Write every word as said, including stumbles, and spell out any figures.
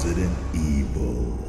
Resident Evil.